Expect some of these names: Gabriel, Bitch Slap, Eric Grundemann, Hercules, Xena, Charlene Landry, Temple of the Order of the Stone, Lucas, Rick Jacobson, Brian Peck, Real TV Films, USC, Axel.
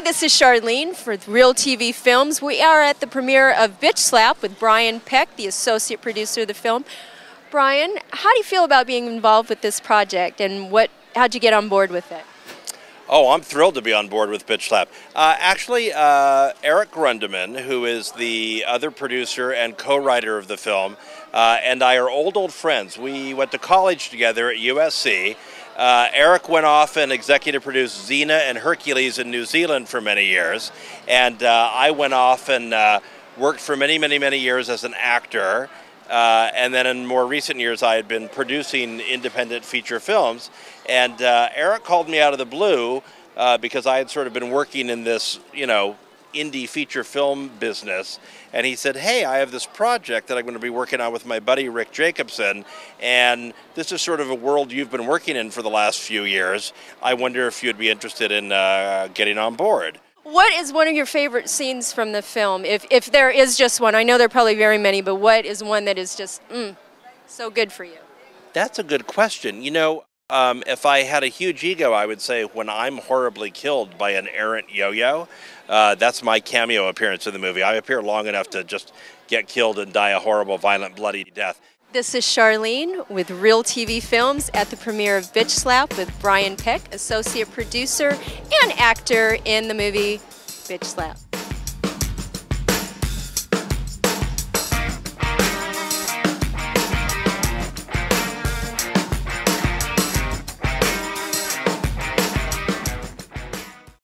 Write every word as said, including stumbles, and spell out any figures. Hi, this is Charlene for Real T V Films. We are at the premiere of Bitch Slap with Brian Peck, the associate producer of the film. Brian, how do you feel about being involved with this project, and what? How'd you get on board with it? Oh, I'm thrilled to be on board with Bitch Slap. Uh, actually, uh, Eric Grundemann, who is the other producer and co-writer of the film, uh, and I are old, old friends. We went to college together at U S C. Uh, Eric went off and executive produced Xena and Hercules in New Zealand for many years. And uh, I went off and uh, worked for many, many, many years as an actor. Uh, and then in more recent years, I had been producing independent feature films. And uh, Eric called me out of the blue uh, because I had sort of been working in this, you know, indie feature film business. And he said, hey, I have this project that I'm going to be working on with my buddy Rick Jacobson. And this is sort of a world you've been working in for the last few years. I wonder if you'd be interested in uh, getting on board. What is one of your favorite scenes from the film? If, if there is just one, I know there are probably very many, but what is one that is just mm, so good for you? That's a good question. You know, um, if I had a huge ego, I would say when I'm horribly killed by an errant yo-yo, uh, that's my cameo appearance in the movie. I appear long enough to just get killed and die a horrible, violent, bloody death. This is Charlene with Real T V Films at the premiere of Bitch Slap with Brian Peck, associate producer and actor in the movie Bitch Slap.